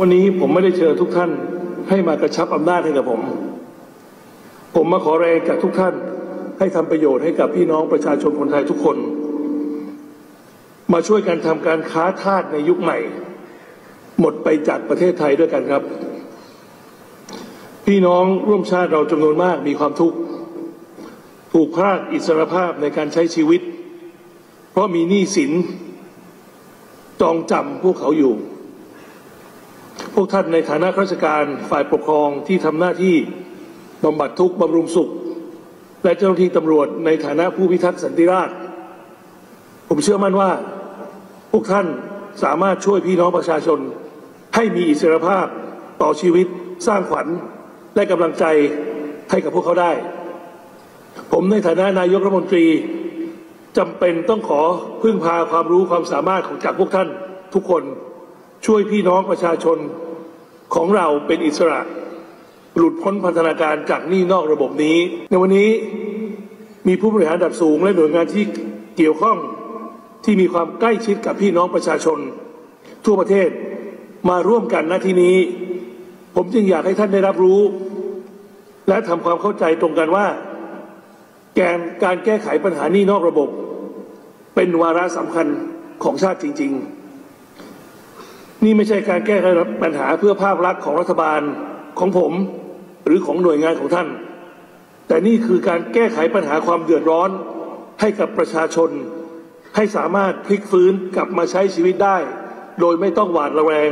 วันนี้ผมไม่ได้เชิญทุกท่านให้มากระชับอำนาจให้กับผมมาขอแรงจากทุกท่านให้ทำประโยชน์ให้กับพี่น้องประชาชนคนไทยทุกคนมาช่วยกันทำการค้าทาสในยุคใหม่หมดไปจากประเทศไทยด้วยกันครับพี่น้องร่วมชาติเราจำนวนมากมีความทุกข์ถูกพรากอิสรภาพในการใช้ชีวิตเพราะมีหนี้สินจองจำพวกเขาอยู่พวกท่านในฐานะราชการฝ่ายปกครองที่ทำหน้าที่บำบัดทุกข์บำรุงสุขและเจ้าหน้าที่ตำรวจในฐานะผู้พิทักษ์สันติราษฎร์ผมเชื่อมั่นว่าพวกท่านสามารถช่วยพี่น้องประชาชนให้มีอิสรภาพต่อชีวิตสร้างขวัญและกำลังใจให้กับพวกเขาได้ผมในฐานะนายกรัฐมนตรีจำเป็นต้องขอพึ่งพาความรู้ความสามารถของจากพวกท่านทุกคนช่วยพี่น้องประชาชนของเราเป็นอิสระหลุดพ้นพันธนาการจากหนี้นอกระบบนี้ในวันนี้มีผู้บริหารระดับสูงและหน่วยงานที่เกี่ยวข้องที่มีความใกล้ชิดกับพี่น้องประชาชนทั่วประเทศมาร่วมกันณที่นี้ผมจึงอยากให้ท่านได้รับรู้และทำความเข้าใจตรงกันว่าการแก้ไขปัญหาหนี้นอกระบบเป็นวาระสำคัญของชาติจริงๆนี่ไม่ใช่การแก้ไขปัญหาเพื่อภาพลักษณ์ของรัฐบาลของผมหรือของหน่วยงานของท่านแต่นี่คือการแก้ไขปัญหาความเดือดร้อนให้กับประชาชนให้สามารถพลิกฟื้นกลับมาใช้ชีวิตได้โดยไม่ต้องหวาดระแวง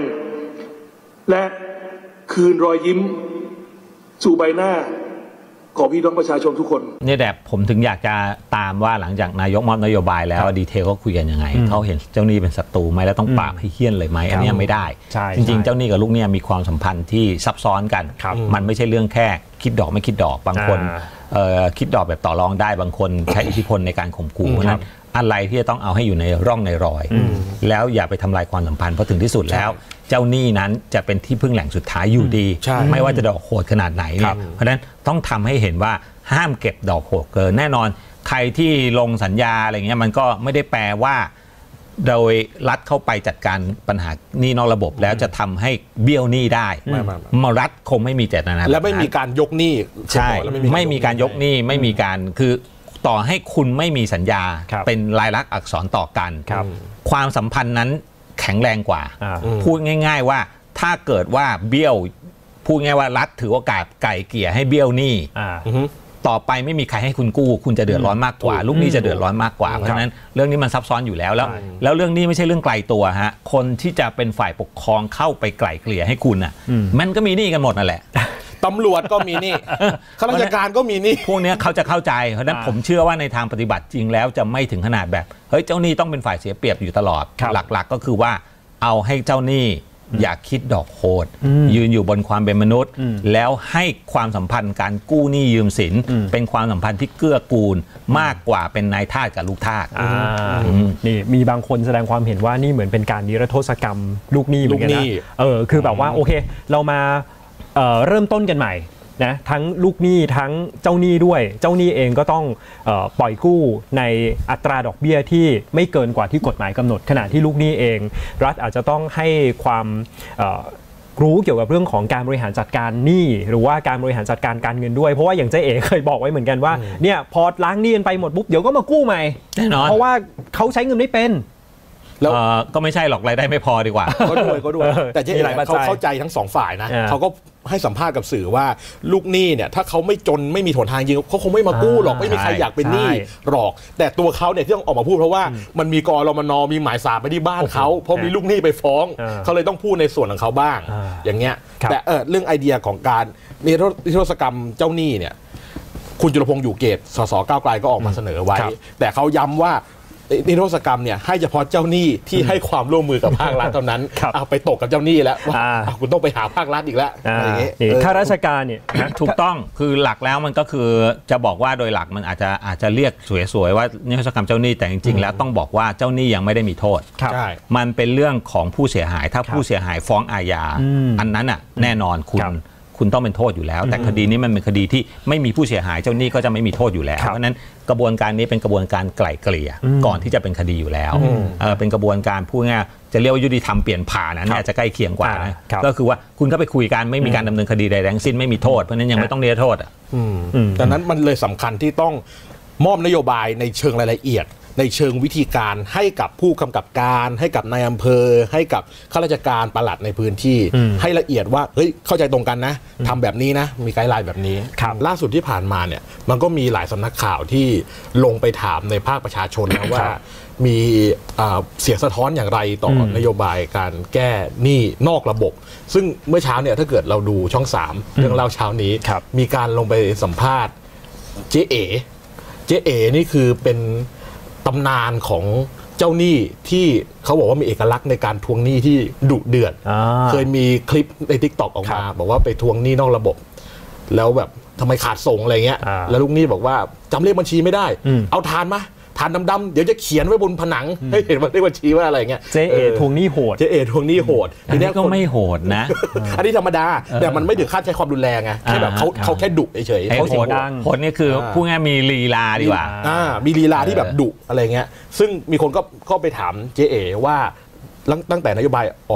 และคืนรอยยิ้มสู่ใบหน้าของพี่น้องประชาชนทุกคนนี่แหละผมถึงอยากจะตามว่าหลังจากนายกมอบนโยบายแล้วดีเทลเขาคุยกันยังไงเขาเห็นเจ้าหนี้เป็นศัตรูไหมแล้วต้องปราบให้เหี้ยนเลยไหมอันนี้ไม่ได้จริงๆเจ้าหนี้กับลูกเนี่ยมีความสัมพันธ์ที่ซับซ้อนกันมันไม่ใช่เรื่องแค่คิดดอกไม่คิดดอกบางคนคิดดอกแบบต่อรองได้บางคนใช้อิทธิพลในการข่มขู่เพราะนั้นอะไรที่จะต้องเอาให้อยู่ในร่องในรอยแล้วอย่าไปทำลายความสัมพันธ์เพราะถึงที่สุดแล้วเจ้าหนี้นั้นจะเป็นที่พึ่งแหล่งสุดท้ายอยู่ดีไม่ว่าจะดอกโหดขนาดไหนเนี่ยเพราะฉะนั้นต้องทำให้เห็นว่าห้ามเก็บดอกโหดเกินแน่นอนใครที่ลงสัญญาอะไรเงี้ยมันก็ไม่ได้แปลว่าโดยรัฐเข้าไปจัดการปัญหาหนี้นอกระบบแล้วจะทำให้เบี้ยวหนี้ได้มารัฐคงไม่มีเจตนาและไม่มีการยกหนี้ใช่ไม่มีการยกหนี้ไม่มีการคือต่อให้คุณไม่มีสัญญาเป็นลายลักษณ์อักษรต่อกันความสัมพันธ์นั้นแข็งแรงกว่าพูดง่ายๆว่าถ้าเกิดว่าเบี้ยวพูดง่ายว่ารัฐถือโอกาสไก่เกี่ยให้เบี้ยวหนี้ต่อไปไม่มีใครให้คุณกู้คุณจะเดือดร้อนมากกว่าลูกหนี้จะเดือดร้อนมากกว่าเพราะฉะนั้นเรื่องนี้มันซับซ้อนอยู่แล้วแล้วเรื่องนี้ไม่ใช่เรื่องไกลตัวฮะคนที่จะเป็นฝ่ายปกครองเข้าไปไกล่เกลี่ยให้คุณอ่ะมันก็มีหนี้กันหมดนั่นแหละตำรวจก็มีนี่ข้าราชการก็มีนี่พวกนี้เขาจะเข้าใจเพราะฉะนั้นผมเชื่อว่าในทางปฏิบัติจริงแล้วจะไม่ถึงขนาดแบบเฮ้ยเจ้าหนี้ต้องเป็นฝ่ายเสียเปรียบอยู่ตลอดหลักๆก็คือว่าเอาให้เจ้าหนี้อย่าคิดดอกโหดยืนอยู่บนความเป็นมนุษย์แล้วให้ความสัมพันธ์การกู้หนี้ยืมสินเป็นความสัมพันธ์ที่เกื้อกูลมากกว่าเป็นนายทาสกับลูกทาสนี่มีบางคนแสดงความเห็นว่านี่เหมือนเป็นการนิรโทษกรรมลูกหนี้เหมือนกันนะคือแบบว่าโอเคเรามาเริ่มต้นกันใหม่นะทั้งลูกหนี้ทั้งเจ้าหนี้ด้วยเจ้าหนี้เองก็ต้องปล่อยกู้ในอัตราดอกเบี้ยที่ไม่เกินกว่าที่กฎหมายกำหนดขณะที่ลูกหนี้เองรัฐอาจจะต้องให้ความรู้เกี่ยวกับเรื่องของการบริหารจัดการหนี้หรือว่าการบริหารจัดการการเงินด้วยเพราะว่าอย่างเจ๊เอ๋เคยบอกไว้เหมือนกันว่าเนี่ยพอล้างหนี้กันไปหมดปุ๊บเดี๋ยวก็มากู้ใหม่แน่นอนเพราะว่าเขาใช้เงินไม่เป็นก็ไม่ใช่หรอกรายได้ไม่พอดีกว่าก็ด้วยแต่เจ๊เอ๋เขาเข้าใจทั้งสองฝ่ายนะเขาก็ให้สัมภาษณ์กับสื่อว่าลูกหนี้เนี่ยถ้าเขาไม่จนไม่มีหนทางจริงเขาคงไม่มากู้หรอกไม่มีใครอยากเป็นหนี้หรอกแต่ตัวเขาเนี่ยที่ต้องออกมาพูดเพราะว่ามันมีกรมน.มีหมายศาลไปที่บ้านเขาเพราะมีลูกหนี้ไปฟ้องเขาเลยต้องพูดในส่วนของเขาบ้างอย่างเงี้ยแต่เรื่องไอเดียของการนิรโทษกรรมเจ้าหนี้เนี่ยคุณจุลพงษ์อยู่เกตส.ส.ก้าวไกลก็ออกมาเสนอไว้แต่เขาย้ำว่านิรโทษกรรมเนี่ยให้เฉพาะเจ้าหนี้ที่ให้ความร่วมมือกับภาครัฐเท่านั้นเอาไปตกกับเจ้าหนี้แล้วคุณต้องไปหาภาครัฐอีกแล้วข้าราชการเนี่ยถูกต้องคือหลักแล้วมันก็คือจะบอกว่าโดยหลักมันอาจจะเรียกสวยๆว่านิรโทษกรรมเจ้าหนี้แต่จริงๆแล้วต้องบอกว่าเจ้าหนี้ยังไม่ได้มีโทษมันเป็นเรื่องของผู้เสียหายถ้าผู้เสียหายฟ้องอาญาอันนั้นอ่ะแน่นอนคุณ คุณต้องเป็นโทษอยู่แล้วแต่คดีนี้มันเป็นคดีที่ไม่มีผู้เสียหายเจ้าหนี้ก็จะไม่มีโทษอยู่แล้วเพราะนั้นกระบวนการนี้เป็นกระบวนการไกล่เกลี่ยก่อนที่จะเป็นคดีอยู่แล้วเป็นกระบวนการพูดง่ายจะเรียกว่ายุติธรรมเปลี่ยนผ่านนั้นจะใกล้เคียงกว่านะก็คือว่าคุณก็ไปคุยกันไม่มีการดำเนินคดีใดทั้งสิ้นไม่มีโทษเพราะนั้นยังไม่ต้องเรียกโทษดังนั้นมันเลยสำคัญที่ต้องมอบนโยบายในเชิงรายละเอียดในเชิงวิธีการให้กับผู้กำกับการให้กับนายอำเภอให้กับข้าราชการปลัดในพื้นที่ให้ละเอียดว่าเฮ้ยเข้าใจตรงกันนะทำแบบนี้นะมีไกด์ไลน์แบบนี้ล่าสุดที่ผ่านมาเนี่ยมันก็มีหลายสำนักข่าวที่ลงไปถามในภาคประชาชนแล้วว่ามีเสียงสะท้อนอย่างไรต่อนโยบายการแก้หนี้นอกระบบซึ่งเมื่อเช้าเนี่ยถ้าเกิดเราดูช่อง3เรื่องเล่าเช้านี้มีการลงไปสัมภาษณ์เจ๊เอนี่คือเป็นตำนานของเจ้าหนี้ที่เขาบอกว่ามีเอกลักษณ์ในการทวงหนี้ที่ดุเดือดเคยมีคลิปใน TikTok ออกมาบอกว่าไปทวงหนี้นอกระบบแล้วแบบทำไมขาดส่งอะไรเงี้ยแล้วลูกหนี้บอกว่าจำเลขบัญชีไม่ได้เอาทานมาทานดำๆเดี๋ยวจะเขียนไว้บนผนังให้เห็นว่าเลขบัญชีว่าอะไรเงี้ยเจ๊เอทวงหนี้โหดทีนี้ก็ไม่โหดนะอันนี้ธรรมดาแต่มันไม่ถึงขั้นใช้ความรุนแรงไงแค่แบบเขาแค่ดุเฉยๆเขาโหดโหดนี่คือผู้ง่ายมีลีลาดีกว่ามีลีลาที่แบบดุอะไรเงี้ยซึ่งมีคนก็ไปถามเจ๊เอว่าตั้งแต่นโยบายอ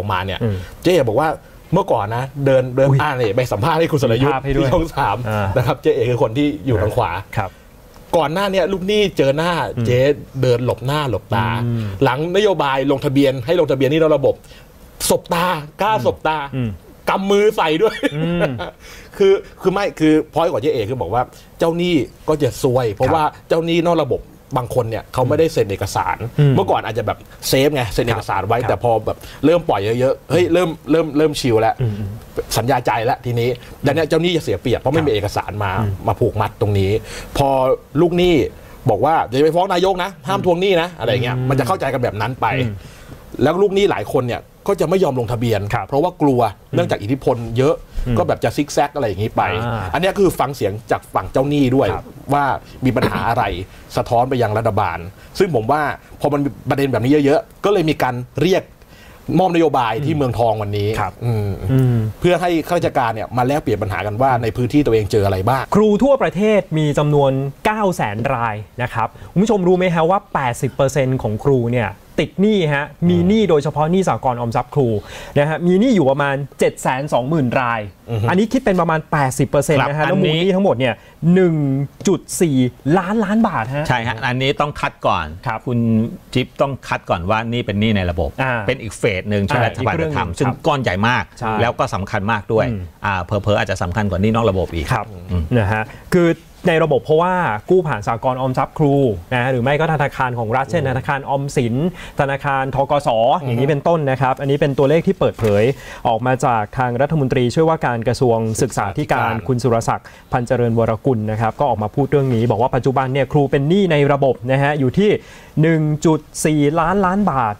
อกมาเนี่ยเจ๊เอบอกว่าเมื่อก่อนนะเดินไปสัมภาษณ์ให้คุณสรยุทธ์ที่ช่อง3นะครับเจ๊เอคือคนที่อยู่ทางขวาก่อนหน้านี้ลูกหนี้เจอหน้าเจ๊เดินหลบหน้าหลบตาหลังนโยบายลงทะเบียนให้ลงทะเบียนนี่ระบบสบตากล้าสบตากำมือใส่ด้วยคือพอยต์ของเจ๊เอกคือบอกว่าเจ้าหนี้ก็จะซวยเพราะว่าเจ้าหนี้นอกระบบบางคนเนี่ยเขาไม่ได้เซ็นเอกสารเมื่อก่อนอาจจะแบบเซฟไงเซ็นเอกสารไว้แต่พอแบบเริ่มปล่อยเยอะๆเฮ้ยเริ่มชิลแล้วสัญญาใจแล้วทีนี้ดังนั้นเจ้าหนี้จะเสียเปรียบเพราะไม่มีเอกสารมาผูกมัดตรงนี้พอลูกหนี้บอกว่าเดี๋ยวไปฟ้องนายกนะห้ามทวงหนี้นะอะไรเงี้ยมันจะเข้าใจกันแบบนั้นไปแล้วลูกหนี้หลายคนเนี่ยก็จะไม่ยอมลงทะเบียนเพราะว่ากลัวเนื่องจากอิทธิพลเยอะก็แบบจะซิกแซกอะไรอย่างนี้ไปอันนี้คือฟังเสียงจากฝั่งเจ้าหนี้ด้วยว่ามีปัญหาอะไรสะท้อนไปยังรัฐบาลซึ่งผมว่าพอมันประเด็นแบบนี้เยอะๆก็เลยมีการเรียกมอบนโยบายที่เมืองทองวันนี้เพื่อให้ข้าราชการเนี่ยมาแลกเปลี่ยนปัญหากันว่าในพื้นที่ตัวเองเจออะไรบ้างครูทั่วประเทศมีจำนวน 900,000 รายนะครับคุณผู้ชมรู้ไหมฮะว่า 80% ของครูเนี่ยติดหนี้ฮะมีหนี้โดยเฉพาะหนี้สหกรณ์ออมทรัพย์ครูนะฮะมีหนี้อยู่ประมาณ 720,000 รายอันนี้คิดเป็นประมาณ 80% นะฮะแล้วมูลหนี้ทั้งหมดเนี่ย 1.4 ล้านบาทฮะใช่ฮะอันนี้ต้องคัดก่อนคุณจิ๊บต้องคัดก่อนว่านี่เป็นหนี้ในระบบเป็นอีกเฟสหนึ่งที่รัฐบาลจะทำซึ่งก้อนใหญ่มากแล้วก็สำคัญมากด้วยเผลออาจจะสำคัญกว่าหนี้นอกระบบอีกนะฮะคือในระบบเพราะว่ากู้ผ่านสหกรณ์ออมทรัพย์ครูนะหรือไม่ก็ธนาคารของรัฐเช่นธนาคารออมสินธนาคารธกส อย่างนี้เป็นต้นนะครับอันนี้เป็นตัวเลขที่เปิดเผยออกมาจากทางรัฐมนตรีช่วยว่าการกระทรวงศึกษาธิการคุณสุรศักดิ์พันเจริญวรกุลนะครับก็ออกมาพูดเรื่องนี้บอกว่าปัจจุบันเนี่ยครูเป็นหนี้ในระบบนะฮะอยู่ที่ 1.4 ล้านบาท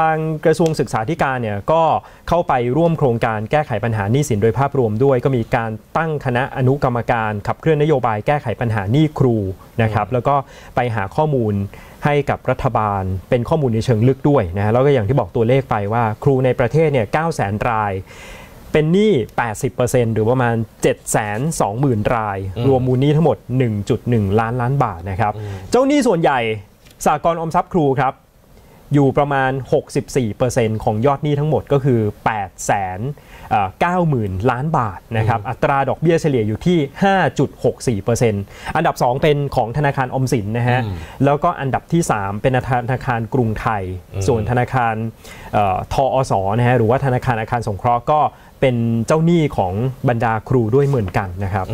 ทางกระทรวงศึกษาธิการเนี่ยก็เข้าไปร่วมโครงการแก้ไขปัญหาหนี้สินโดยภาพรวมด้วยก็มีการตั้งคณะอนุกรรมการขับเคลื่อนนโยบายแก้ไขปัญหาหนี้ครูนะครับแล้วก็ไปหาข้อมูลให้กับรัฐบาลเป็นข้อมูลในเชิงลึกด้วยนะแล้วก็อย่างที่บอกตัวเลขไปว่าครูในประเทศเนี่ย 900,000 รายเป็นหนี้ 80% หรือประมาณ 720,000 รายรวมมูลหนี้ทั้งหมด 1.1 ล้านบาทนะครับเจ้าหนี้ส่วนใหญ่สหกรณ์ออมทรัพย์ครูครับอยู่ประมาณ 64% ของยอดหนี้ทั้งหมดก็คือ 890,000 ล้านบาทนะครับอัตราดอกเบี้ยเฉลี่ยอยู่ที่ 5.64% อันดับ 2 เป็นของธนาคารออมสินนะฮะแล้วก็อันดับที่ 3 เป็นธนาคารกรุงไทยส่วนธนาคารธอส.นะฮะหรือว่าธนาคารอาคารสงเคราะห์ก็เป็นเจ้าหนี้ของบรรดาครูด้วยเหมือนกันนะครับ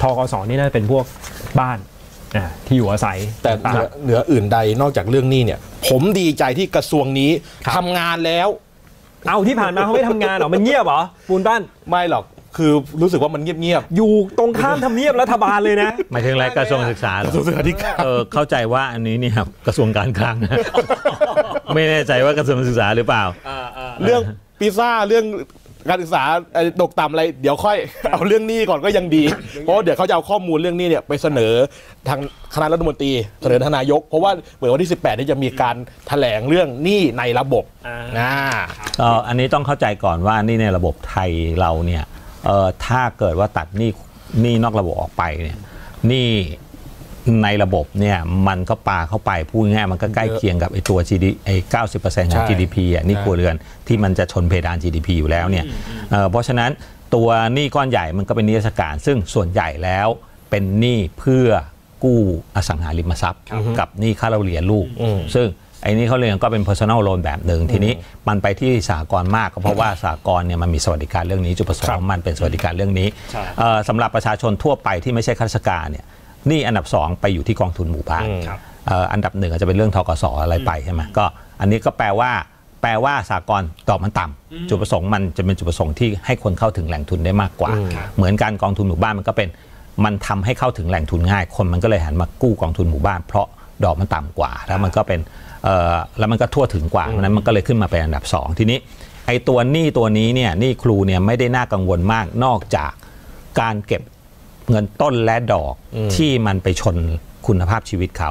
ธกส.นี่น่าจะเป็นพวกบ้านที่อยู่อาศัยแต่เหนืออื่นใดนอกจากเรื่องนี้เนี่ยผมดีใจที่กระทรวงนี้ทำงานแล้วเอาที่ผ่านมาเขาไม่ทำงานหรอมันเงียบหรอปูนบ้านไม่หรอกคือรู้สึกว่ามันเงียบๆอยู่ตรงข้ามทำเนียบรัฐบาลเลยนะหมายถึงอะไรกระทรวงศึกษาหรอกระทรวงศึกษาธิการเข้าใจว่าอันนี้นี่ครับกระทรวงการคลังไม่แน่ใจว่ากระทรวงศึกษาหรือเปล่าเรื่องพิซซ่าเรื่องการศึกษาตกต่ำอะไรเดี๋ยวค่อยเอาเรื่องนี้ก่อนก็ยังดีเพราะเดี๋ยวเขาจะเอาข้อมูลเรื่องนี้เนี่ยไปเสนอทางคณะรัฐมนตรีเสนอทางนายกเพราะว่าเหมือนวันที่ 18 นี้จะมีการแถลงเรื่องหนี้ในระบบ อันนี้ต้องเข้าใจก่อนว่านี่ในระบบไทยเราเนี่ยถ้าเกิดว่าตัดหนี้นอกระบบออกไปเนี่ยหนี้ในระบบเนี่ยมันก็ปาเข้าไปพูดง่ายมันก็ใกล้เคียงกับไอ้ตัว GDP ไอ้ 90% ของ GDP อ่ะนี่ครัวเรือนที่มันจะชนเพดาน GDP อยู่แล้วเนี่ยเพราะฉะนั้นตัวหนี้ก้อนใหญ่มันก็เป็นหนี้ราชการซึ่งส่วนใหญ่แล้วเป็นหนี้เพื่อกู้อสังหาริมทรัพย์กับหนี้ค่าเล่าเรียนลูกซึ่งไอ้นี่เขาเรียกก็เป็น personal loan แบบหนึ่งทีนี้มันไปที่สหกรณ์มากก็เพราะว่าสหกรณ์เนี่ยมันมีสวัสดิการเรื่องนี้จุดประสงค์มันเป็นสวัสดิการเรื่องนี้สำหรับประชาชนทั่วไปที่ไม่ใช่ข้าราชการเนี่ยนี่อันดับ2ไปอยู่ที่กองทุนหมู่บ้านอันดับ1อาจจะเป็นเรื่องทกส อะไรไปใช่ไหมก็อันนี้ก็แปลว่าสหกรณ์ดอกมันต่ำจุดประสงค์มันจะเป็นจุดประสงค์ที่ให้คนเข้าถึงแหล่งทุนได้มากกว่าเหมือนการกองทุนหมู่บ้านมันก็เป็นมันทำให้เข้าถึงแหล่งทุนง่ายคนมันก็เลยหันมากู้กองทุนหมู่บ้านเพราะดอกมันต่ำกว่าแล้วมันก็เป็นแล้วมันก็ทั่วถึงกว่านั้นมันก็เลยขึ้นมาเป็นอันดับ2ทีนี้ไอ้ตัวหนี้ตัวนี้เนี่ยหนี้ครูเนี่ยไม่ได้น่ากังวลมากนอกจากการเก็บเงินต้นและดอกที่มันไปชนคุณภาพชีวิตเขา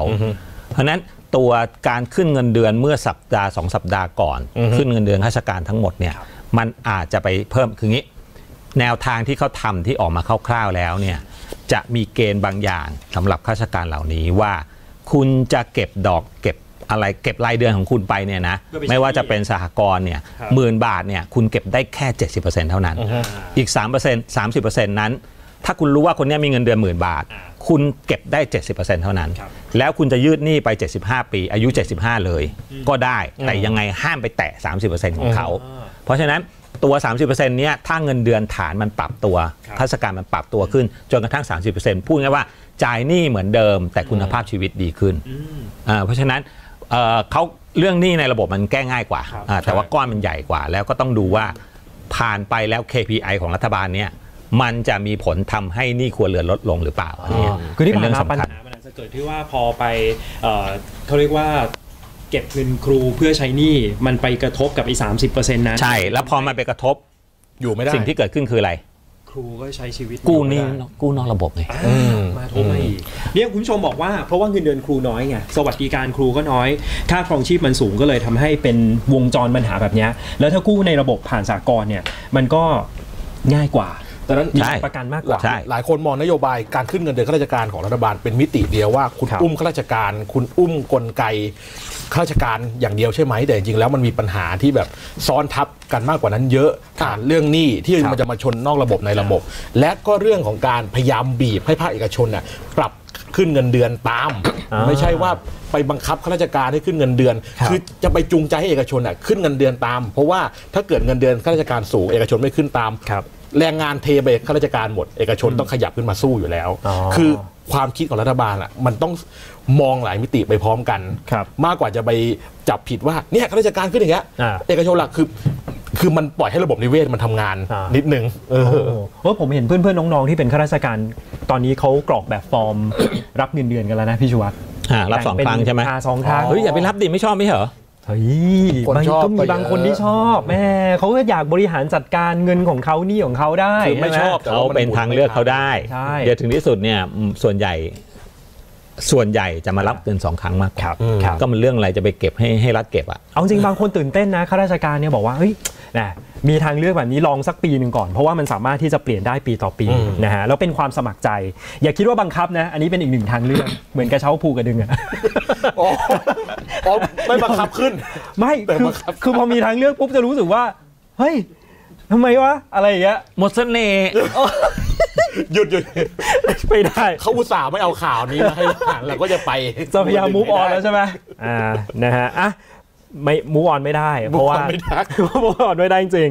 เพราะนั้นตัวการขึ้นเงินเดือนเมื่อสัปดาห์2 สัปดาห์ก่อนขึ้นเงินเดือนข้าราชการทั้งหมดเนี่ยมันอาจจะไปเพิ่มคืองี้แนวทางที่เขาทำที่ออกมาคร่าวๆแล้วเนี่ยจะมีเกณฑ์บางอย่างสำหรับข้าราชการเหล่านี้ว่าคุณจะเก็บดอกเก็บอะไรเก็บรายเดือนของคุณไปเนี่ยนะไม่ว่าจะเป็นสหกรณ์เนี่ย10,000 บาทเนี่ยคุณเก็บได้แค่ 70% เท่านั้นอีก 3% 30% นั้นถ้าคุณรู้ว่าคนนี้มีเงินเดือน10,000 บาทคุณเก็บได้ 70% เท่านั้นแล้วคุณจะยืดหนี้ไป75ปีอายุ75เลยก็ได้แต่ยังไงห้ามไปแตะ 30% ของเขาเพราะฉะนั้นตัว 30% เนี้ยถ้าเงินเดือนฐานมันปรับตัวข้าราชการมันปรับตัวขึ้นจนกระทั่ง 30% พูดง่ายว่าจ่ายหนี้เหมือนเดิมแต่คุณภาพชีวิตดีขึ้นเพราะฉะนั้นเขาเรื่องหนี้ในระบบมันแก้ง่ายกว่าแต่ว่าก้อนมันใหญ่กว่าแล้วก็ต้องดูว่าผ่านไปแล้ว KPI ของรัฐบาลเนี่ยมันจะมีผลทำให้หนี้ครัวเรือนลดลงหรือเปล่าเนี่ยคือที่เป็นเรื่องสำคัญปัญหามันจะเกิดที่ว่าพอไปเขาเรียกว่าเก็บเงินครูเพื่อใช้หนี้มันไปกระทบกับไอ้ 30% นั้นใช่แล้วพอมันไปกระทบอยู่ไม่ได้สิ่งที่เกิดขึ้นคืออะไรครูก็ใช้ชีวิตกู้หนี้กู้นอกระบบไงมาทุบมาอีกเนี่ยคุณผู้ชมบอกว่าเพราะว่าเงินเดือนครูน้อยไงสวัสดิการครูก็น้อยค่าครองชีพมันสูงก็เลยทำให้เป็นวงจรปัญหาแบบนี้แล้วถ้ากู้ในระบบผ่านสหกรณ์เนี่ยมันก็ง่ายกว่าแต่นั้นมีประกันมากกว่าหลายคนมองนโยบายการขึ้นเงินเดือนข้าราชการของรัฐบาลเป็นมิติเดียวว่าคุณอุ้มข้าราชการคุณอุ้มกลไกข้าราชการอย่างเดียวใช่ไหมแต่จริงแล้วมันมีปัญหาที่แบบซ้อนทับกันมากกว่านั้นเยอะเรื่องหนี้ที่มันจะมาชนนอกระบบในระบบและก็เรื่องของการพยายามบีบให้ภาคเอกชนน่ะปรับขึ้นเงินเดือนตามไม่ใช่ว่าไปบังคับข้าราชการให้ขึ้นเงินเดือนคือจะไปจูงใจให้เอกชนน่ะขึ้นเงินเดือนตามเพราะว่าถ้าเกิดเงินเดือนข้าราชการสูงเอกชนไม่ขึ้นตามแรงงานเทไปข้าราชการหมดเอกชนต้องขยับขึ้นมาสู้อยู่แล้วคือความคิดของรัฐบาลอ่ะมันต้องมองหลายมิติไปพร้อมกันมากกว่าจะไปจับผิดว่าเนี่ยข้าราชการขึ้นอย่างเงี้ยเอกชนหลักคือมันปล่อยให้ระบบนิเวศมันทำงานนิดนึงผมเห็นเพื่อนๆน้องๆที่เป็นข้าราชการตอนนี้เขากรอกแบบฟอร์มรับเงินเดือนกันแล้วนะพี่ชูวัฒน์รับ2 ครั้งใช่ไหม2 ครั้งเฮ้ยอย่าไปรับดิไม่ชอบไม่เหรอเฮ้ยมันก็มีบางคนที่ชอบแม่เขาก็อยากบริหารจัดการเงินของเขานี่ของเขาได้คือไม่ชอบเขาเป็นทางเลือกเขาได้เดี๋ยวถึงที่สุดเนี่ยส่วนใหญ่จะมารับเงิน2 ครั้งมากครับก็มันเรื่องอะไรจะไปเก็บให้รัฐเก็บอ่ะเอาจริงบางคนตื่นเต้นนะข้าราชการเนี่ยบอกว่าเฮ้ยนะมีทางเลือกแบบนี้ลองสักปีหนึ่งก่อนเพราะว่ามันสามารถที่จะเปลี่ยนได้ปีต่อปีนะฮะแล้วเป็นความสมัครใจอย่าคิดว่าบังคับนะอันนี้เป็นอีกหนึ่งทางเลือกเหมือนกระเช้าภูกระดึงอ่ะไม่บังคับขึ้นไม่คือพอมีทางเลือกปุ๊บจะรู้สึกว่าเฮ้ยทำไมวะอะไรอย่างเงี้ยหมดเสน่ห์หยุดไม่ได้เขาอุตส่าห์ไม่เอาข่าวนี้มาให้เราก็จะไปจะพยายามมูฟออนแล้วใช่ไหมนะฮะอ่ะไม่มูฟออนไม่ได้เพราะว่ามูฟออนไม่ได้จริง